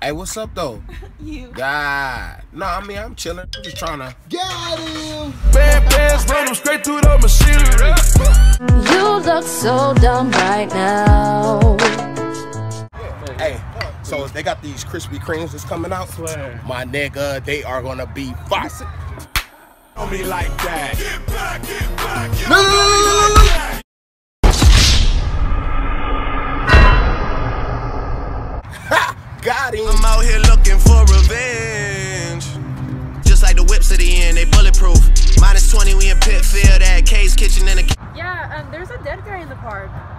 Hey, what's up though? You. God. No, I mean, I'm chilling. I'm just trying to get him. Bad pass, run him straight through the machinery. You look so dumb right now. Hey, so they got these Krispy Kremes that's coming out. Swear. My nigga, they are gonna be foxy. Don't be like that. Get back, get back, get back. No. Got him. I'm out here looking for revenge. Just like the whips at the end, they bulletproof. -20, we in Pitfield at K's Kitchen in the. Yeah, there's a dead guy in the park.